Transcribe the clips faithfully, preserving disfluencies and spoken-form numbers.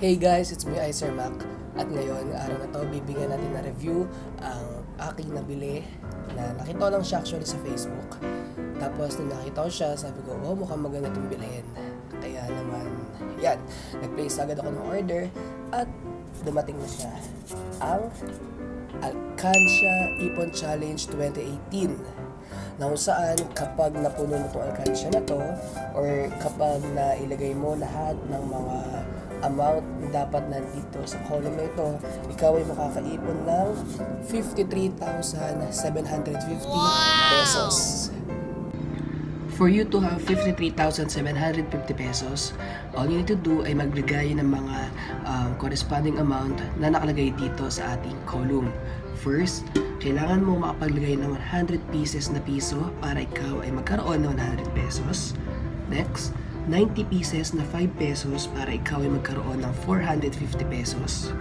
Hey guys, it's me iSirMac at ngayon, araw na to, bibigyan natin na review ang aking nabili na nakita lang siya actually sa Facebook. Tapos nung nakita ko siya, sabi ko, wow, mukhang maganda itong bilhin. Kaya naman, yan, nag-place agad ako ng order at dumating na siya. Ang Alkansya Ipon Challenge twenty eighteen. Na kung saan kapag napuno mo itong alkansya na to or kapag nailagay mo lahat ng mga amount dapat nandito sa column na ito, ikaw ay makakaipon ng fifty-three thousand seven hundred fifty pesos. For you to have fifty-three thousand seven hundred fifty pesos, all you need to do ay magbigay ng mga um, corresponding amount na nakalagay dito sa ating column. First, kailangan mo makapaglagay ng one hundred pieces na piso para ikaw ay magkaroon ng one hundred pesos. Next, ninety pieces na five pesos para ikaw ay magkaroon ng four hundred fifty pesos.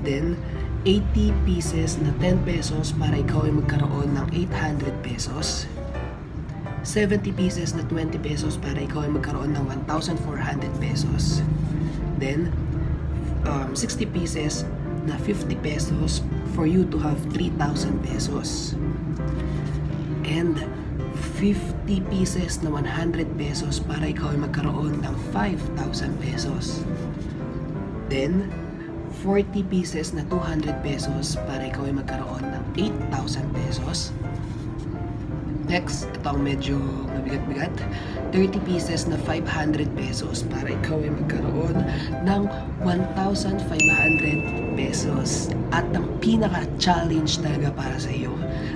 Then, eighty pieces na ten pesos para ikaw ay magkaroon ng eight hundred pesos. seventy pieces na twenty pesos para ikaw ay magkaroon ng one thousand four hundred pesos. Then, um, sixty pieces na fifty pesos for you to have three thousand pesos. And fifty pieces na one hundred pesos para ikaw ay magkaroon ng five thousand pesos. Then, forty pieces na two hundred pesos para ikaw ay magkaroon ng eight thousand pesos. Next, ito ang medyo mabigat-bigat, thirty pieces na five hundred pesos para ikaw ay magkaroon ng one thousand five hundred pesos. At ang pinaka-challenge talaga para sa iyo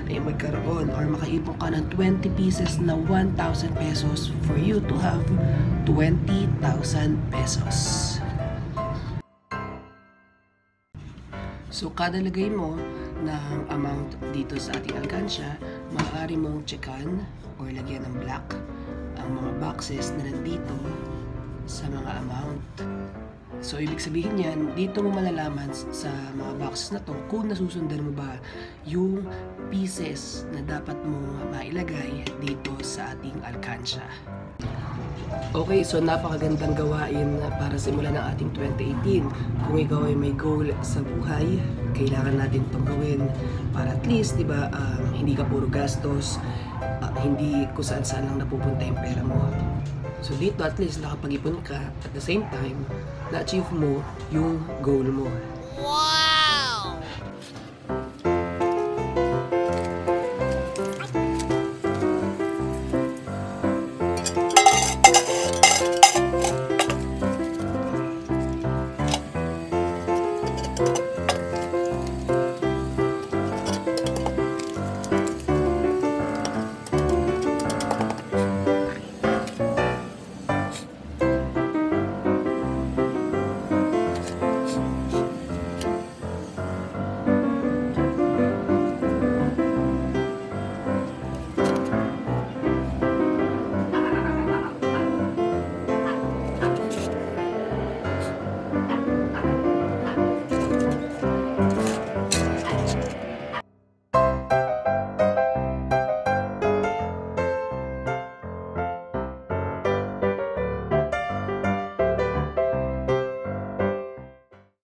ay magkaroon or makaipon ka ng twenty pieces na one thousand pesos for you to have twenty thousand pesos. So, kada lagay mo ng amount dito sa ating alkansya, maaari mong checkan or lagyan ng black ang mga boxes na nandito sa mga amount. So, ibig sabihin yan, dito mo malalaman sa mga boxes na to kung nasusundan mo ba yung pieces na dapat mo mailagay dito sa ating alkansya. Okay, so napakagandang gawain para simulan ng ating twenty eighteen. Kung ikaw ay may goal sa buhay, kailangan natin itong gawin para at least, di ba, um, hindi ka puro gastos, uh, hindi kusaan saan lang napupunta yung pera mo. So dito at least nakapag-ipon ka at the same time, na-achieve mo yung goal mo. Wow!